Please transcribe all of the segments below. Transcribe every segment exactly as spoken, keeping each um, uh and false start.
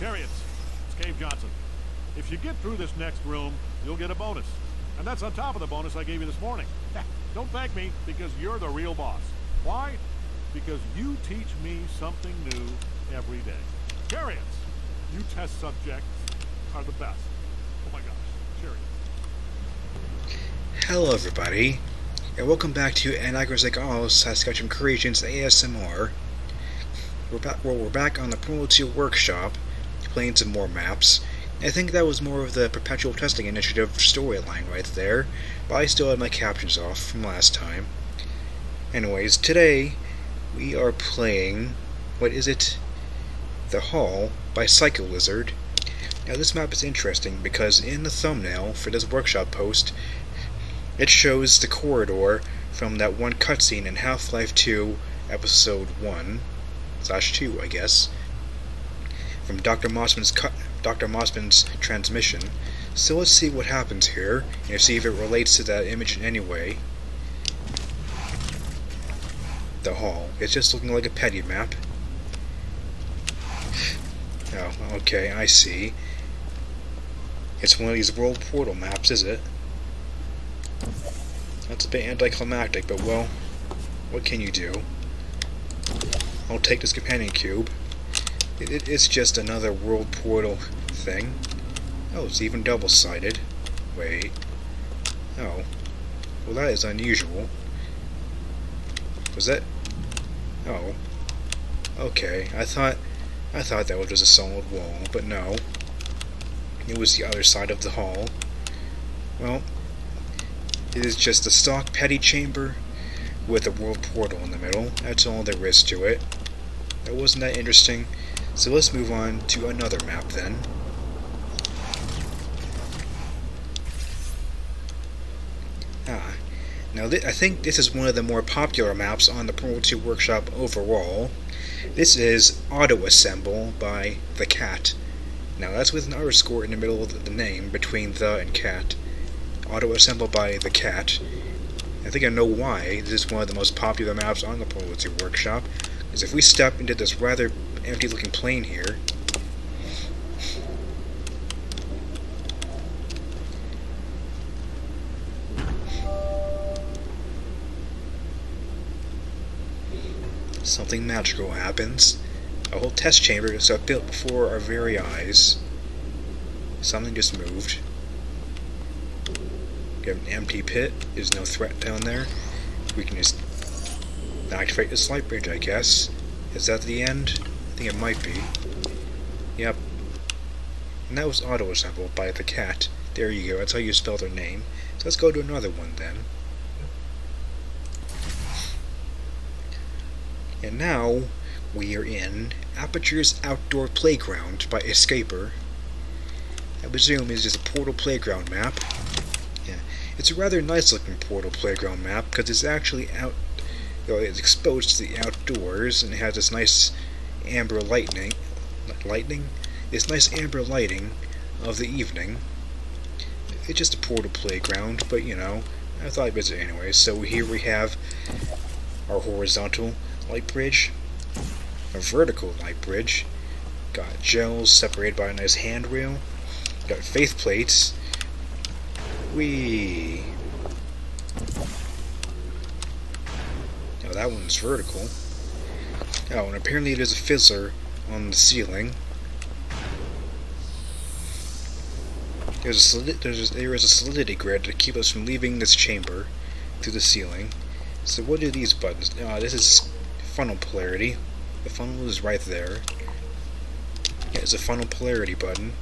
Carry it. It's Cave Johnson. If you get through this next room, you'll get a bonus. And that's on top of the bonus I gave you this morning. Don't thank me, because you're the real boss. Why? Because you teach me something new every day. Chariots! You test subjects are the best. Oh my gosh, chariots. Hello everybody, and welcome back to AdolescentCore's SketchMythosCreations A S M R. We're back, well, we're back on the Portal two workshop, playing some more maps. I think that was more of the Perpetual Testing Initiative storyline right there, but I still had my captions off from last time. Anyways, today we are playing, what is it? The Hall by Psycho Lizard. Now this map is interesting because in the thumbnail for this workshop post, it shows the corridor from that one cutscene in Half-Life two Episode one slash two, I guess, from Doctor Mossman's cut, Doctor Mossman's transmission. So let's see what happens here and see if it relates to that image in any way. The hall. It's just looking like a petty map. Oh, okay, I see. It's one of these world portal maps, is it? That's a bit anticlimactic, but well, what can you do? I'll take this companion cube. It, it, it's just another world portal thing. Oh, it's even double-sided. Wait. Oh. Well, that is unusual. Was that? Oh. Okay. I thought I thought that was just a solid wall, but no. It was the other side of the hall. Well, it is just a stock petty chamber with a world portal in the middle. That's all there is to it. That wasn't that interesting. So let's move on to another map then. Ah. Now, th I think this is one of the more popular maps on the Portal two workshop overall. This is Auto-Assemble by The Cat. Now, that's with an underscore in the middle of the name, between the and cat. Auto-Assemble by The Cat. I think I know why this is one of the most popular maps on the Portal two workshop, is if we step into this rather empty-looking plane here... something magical happens. A whole test chamber is built before our very eyes. Something just moved. We have an empty pit. There's no threat down there. We can just activate this light bridge, I guess. Is that the end? I think it might be. Yep. And that was Auto-Assemble by The Cat. There you go. That's how you spell their name. So let's go to another one then. And now, we are in Aperture's Outdoor Playground by Escaper. I presume it's just a Portal Playground map. Yeah. It's a rather nice looking Portal Playground map, because it's actually out, you know, it's exposed to the outdoors, and it has this nice amber lightning, lightning? This nice amber lighting of the evening. It's just a Portal Playground, but you know, I thought I'd visit it anyway. So here we have our horizontal light bridge, a vertical light bridge, got gels separated by a nice handrail, got faith plates, whee! Now that one's vertical. Oh, and apparently there's a fizzler on the ceiling. There's a solid there's a, there is a solidity grid to keep us from leaving this chamber through the ceiling. So what do these buttons? Uh, this is funnel polarity. The funnel is right there. Yeah, there's a funnel polarity button.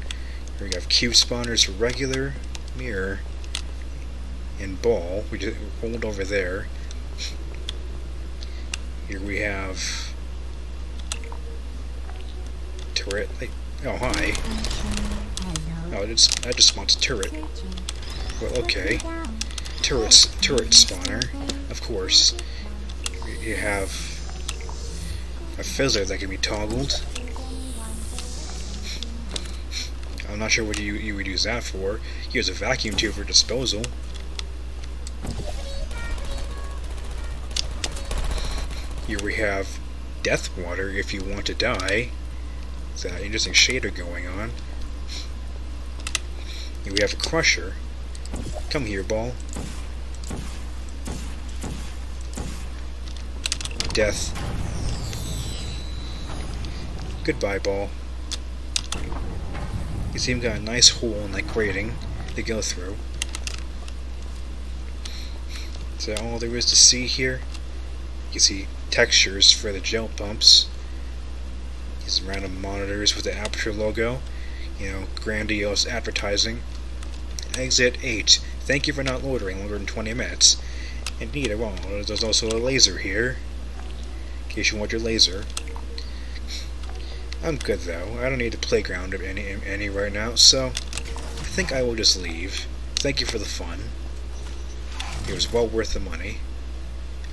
Here we have cube spawners for regular, mirror, and ball. We just hold over there. Here we have turret. Oh hi. Oh, it just, that just spawns turret. Well, okay. Turret, turret spawner, of course. You have a fizzler that can be toggled. I'm not sure what you, you would use that for. Here's a vacuum tube for disposal. Here we have death water if you want to die. It's got an interesting shader going on. Here we have a crusher. Come here, ball. Death. Goodbye, ball. You see, we've got a nice hole in that grating to go through. Is that all there is to see here? You can see textures for the gel pumps. These random monitors with the Aperture logo. You know, grandiose advertising. Exit eight. Thank you for not loitering longer than twenty minutes. Indeed, I won't. There's also a laser here, in case you want your laser. I'm good though. I don't need a playground of any any right now, so I think I will just leave. Thank you for the fun. It was well worth the money.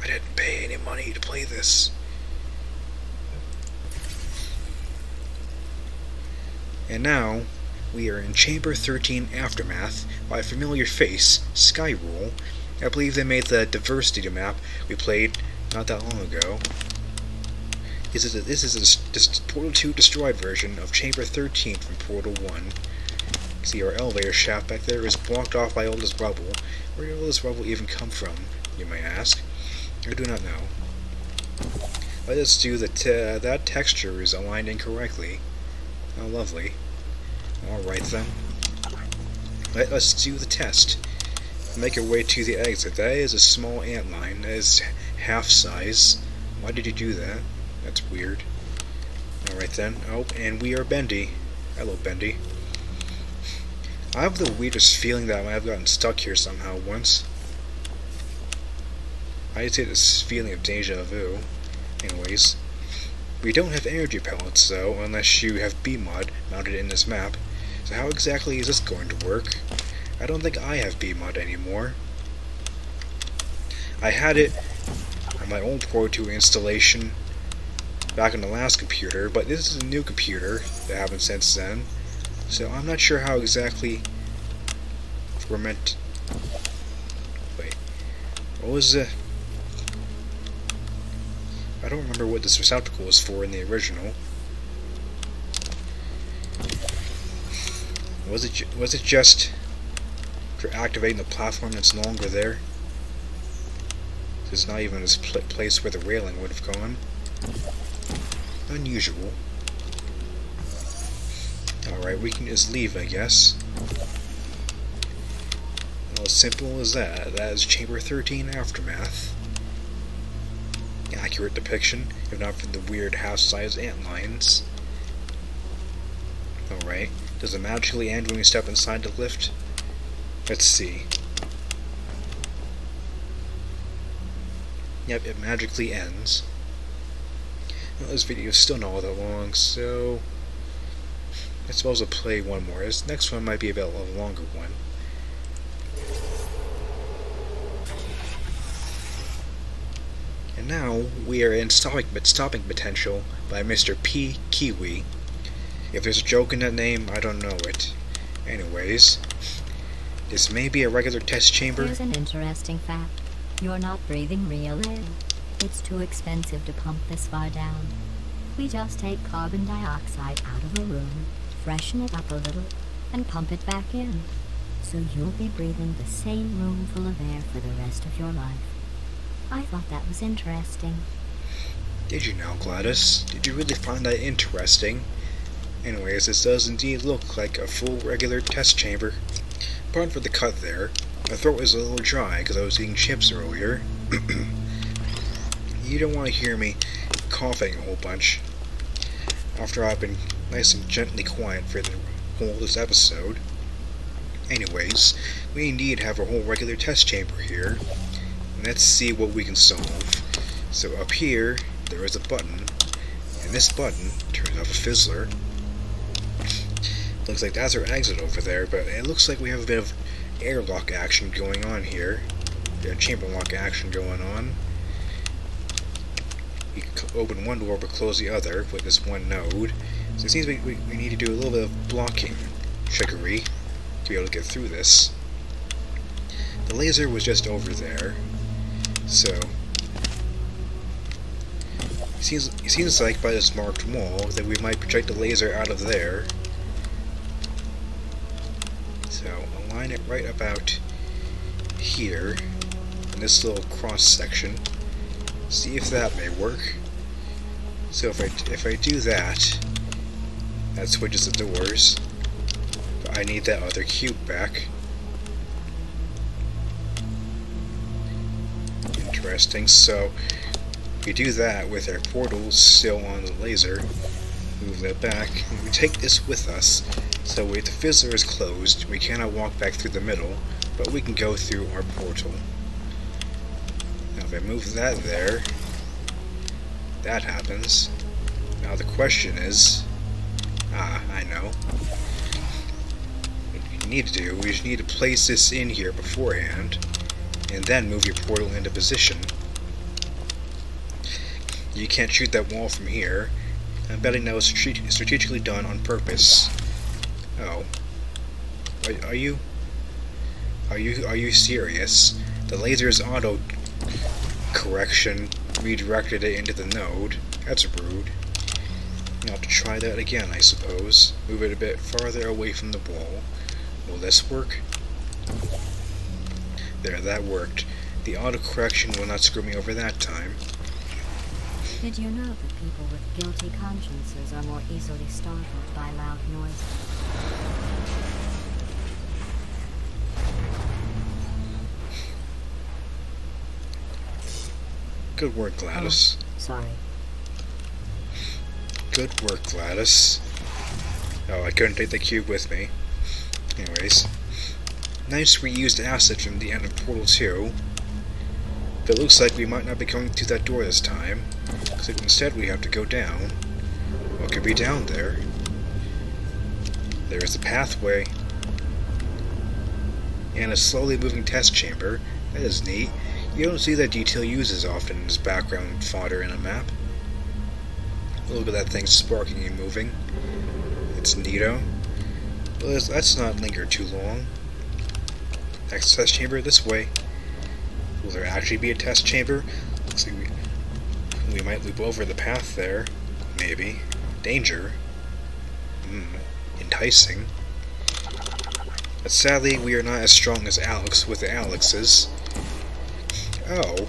I didn't pay any money to play this. And now we are in Chamber thirteen Aftermath by a familiar face, Skairul. I believe they made the diversity map we played not that long ago. This is a, this is a this Portal two destroyed version of Chamber thirteen from Portal one. See, our elevator shaft back there is blocked off by all this rubble. Where did all this rubble even come from, you may ask? I do not know. Let us do the te that texture is aligned incorrectly. How lovely. Alright then. Let us do the test. Make our way to the exit. That is a small antline. That is half size. Why did you do that? That's weird. Alright then. Oh, and we are Bendy. Hello, Bendy. I have the weirdest feeling that I might have gotten stuck here somehow once. I just get this feeling of deja vu. Anyways. We don't have energy pellets, though, unless you have B M O D mounted in this map. So how exactly is this going to work? I don't think I have B M O D anymore. I had it on my old Portal two installation back on the last computer, but this is a new computer that happened since then, so I'm not sure how exactly we're meant to... Wait, what was the... I don't remember what this receptacle was for in the original. Was it ju was it just for activating the platform that's no longer there? There's not even this pl place where the railing would have gone. Unusual. Alright, we can just leave, I guess. Well, as simple as that. That is Chamber thirteen Aftermath. Accurate depiction, if not for the weird half-sized antlines. Alright, does it magically end when we step inside the lift? Let's see. Yep, it magically ends. Well, this video is still not all that long, so I suppose I'll play one more. This next one might be a bit of a longer one. And now we are in Stopping, Stopping Potential by Mister P. Kiwi. If there's a joke in that name, I don't know it. Anyways, this may be a regular test chamber. Here's an interesting fact. You're not breathing real air. It's too expensive to pump this far down. We just take carbon dioxide out of the room, freshen it up a little, and pump it back in. So you'll be breathing the same room full of air for the rest of your life. I thought that was interesting. Did you know, GLaDOS? Did you really find that interesting? Anyways, this does indeed look like a full regular test chamber. Pardon for the cut there. My throat is a little dry because I was eating chips earlier. You don't want to hear me coughing a whole bunch after I've been nice and gently quiet for the whole of this episode. Anyways, we indeed have a whole regular test chamber here. And let's see what we can solve. So up here, there is a button, and this button turns off a fizzler. Looks like that's our exit over there, but it looks like we have a bit of airlock action going on here. There's chamber lock action going on. You can open one door but close the other with this one node. So it seems we, we, we need to do a little bit of blocking trickery to be able to get through this. The laser was just over there, so Seems, it seems like by this marked wall that we might project a laser out of there. So align it right about here, in this little cross section. See if that may work. So if I, if I do that, that switches the doors. But I need that other cube back. Interesting, so we do that with our portals still on the laser. Move that back, and we take this with us. So if the fizzler is closed, we cannot walk back through the middle, but we can go through our portal. Now if I move that there, that happens. Now the question is, ah, I know. What we need to do, we just need to place this in here beforehand, and then move your portal into position. You can't shoot that wall from here. I'm betting that was strategically done on purpose. Oh. Are, are you... Are you are you serious? The laser's auto-correction redirected it into the node. That's rude. You'll have to try that again, I suppose. Move it a bit farther away from the wall. Will this work? There, that worked. The auto-correction will not screw me over that time. Did you know that people with guilty consciences are more easily startled by loud noises? Good work, GLaDOS. Oh, sorry. Good work, GLaDOS. Oh, I couldn't take the cube with me. Anyways. Nice reused acid from the end of Portal two. But it looks like we might not be coming through that door this time. So instead we have to go down. What could be down there? There is a pathway. And a slowly moving test chamber. That is neat. You don't see that detail used as often as background fodder in a map. Look at that thing sparking and moving. It's neato. But let's, let's not linger too long. Next test chamber, this way. Will there actually be a test chamber? Looks like we, we might loop over the path there. Maybe. Danger. Hmm. Enticing. But sadly, we are not as strong as Alex with the Alexes. Oh,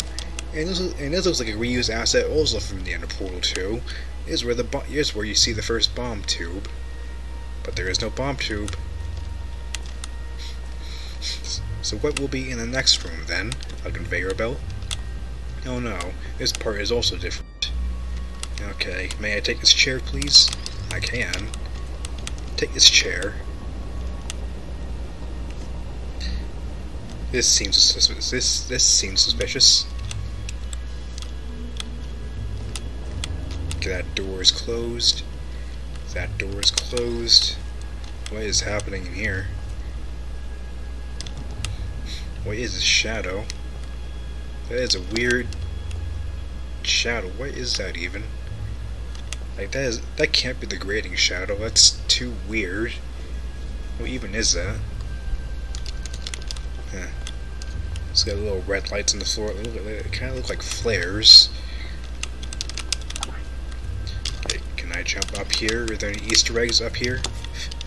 and this, and this looks like a reused asset also from the end of Portal two. Is where the is where you see the first bomb tube, but there is no bomb tube. So what will be in the next room then? A conveyor belt? Oh no, this part is also different. Okay, may I take this chair, please? I can. Take this chair. This seems suspicious. This this seems suspicious. Okay, that door is closed. That door is closed. What is happening in here? What is this shadow? That is a weird shadow. What is that even? Like that is that can't be the grating shadow. That's too weird. What even is that? Huh. It's got little red lights on the floor. They, they kind of look like flares. Okay, can I jump up here? Are there any Easter eggs up here?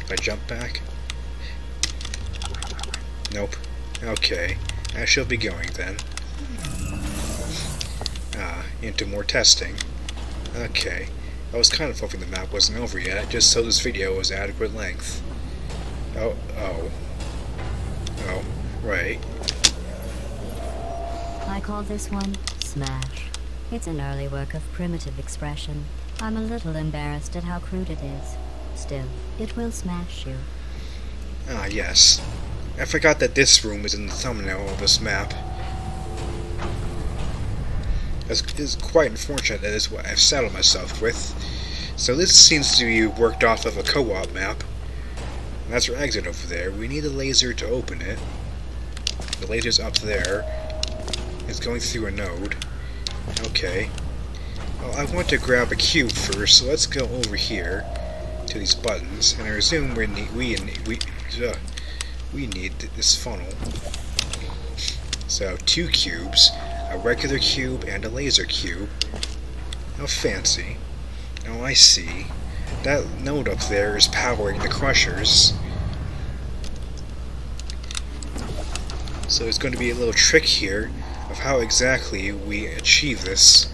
If I jump back? Nope. Okay. I shall be going then. Ah, into more testing. Okay. I was kind of hoping the map wasn't over yet, just so this video was adequate length. Oh, oh. Oh. Right. I call this one Smash. It's an early work of primitive expression. I'm a little embarrassed at how crude it is. Still, it will smash you. Ah, yes. I forgot that this room is in the thumbnail of this map. This is quite unfortunate that it's what I've saddled myself with. So this seems to be worked off of a co-op map. And that's our exit over there. We need a laser to open it. The laser's up there. It's going through a node. Okay. Well, I want to grab a cube first, so let's go over here to these buttons, and I assume we need we we uh, we need this funnel. So two cubes, a regular cube and a laser cube. How fancy. Oh, I see. That node up there is powering the crushers. So it's going to be a little trick here of how exactly we achieve this.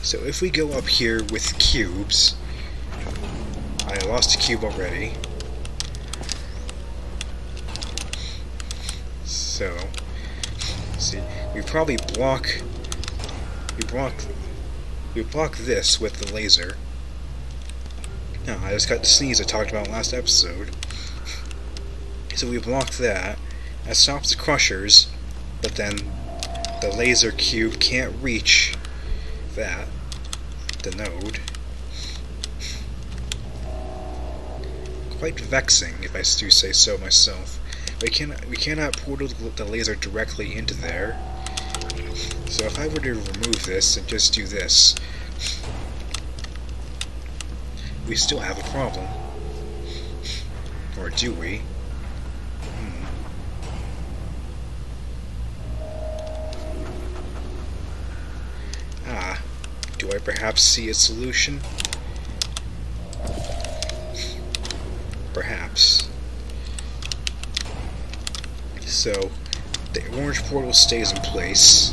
So if we go up here with cubes... I lost a cube already. So... see, we probably block... We block... We block this with the laser. No, I just got the sneeze I talked about last episode. So we block that. That stops the crushers, but then the laser cube can't reach that, the node. Quite vexing, if I do say so myself. We cannot, we cannot portal the laser directly into there. So if I were to remove this and just do this, we still have a problem. Or do we? Hmm. Ah, do I perhaps see a solution? Perhaps. So, the orange portal stays in place.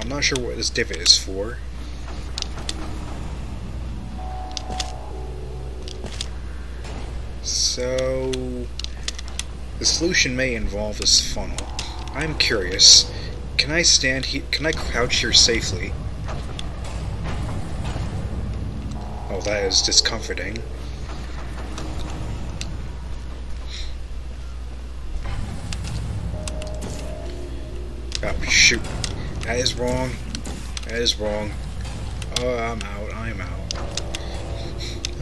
I'm not sure what this divot is for. So, the solution may involve this funnel. I'm curious. Can I stand here? Can I crouch here safely? Oh, that is discomforting. Oh, shoot. That is wrong. That is wrong. Oh, I'm out. I'm out.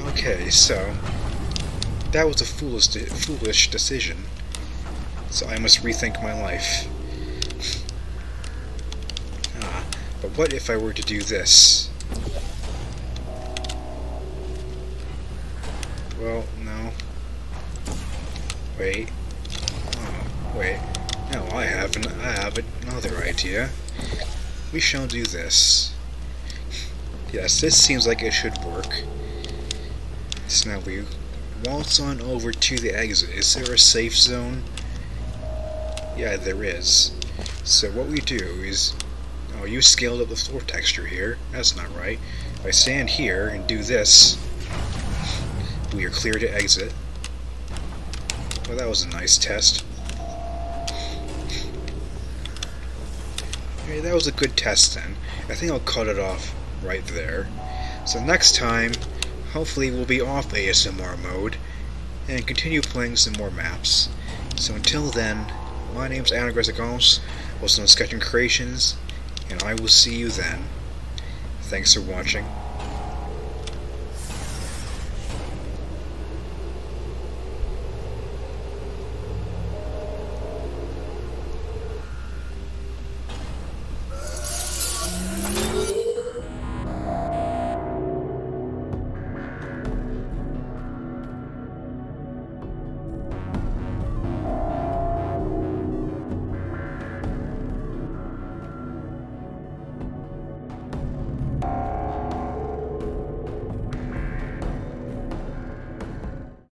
Okay, so... that was a foolish, de foolish decision. So I must rethink my life. Ah, but what if I were to do this? Well, no. Wait. Oh, wait. No, I have an, I have another idea. We shall do this. Yes, this seems like it should work. So now we waltz on over to the exit. Is there a safe zone? Yeah, there is. So what we do is... oh, you scaled up the floor texture here. That's not right. If I stand here and do this, we are clear to exit. Well, that was a nice test. Hey, that was a good test then. I think I'll cut it off right there. So next time... hopefully we'll be off A S M R mode and continue playing some more maps. So until then, my name's AdolescentCore, also on SketchMythosCreations, and I will see you then. Thanks for watching.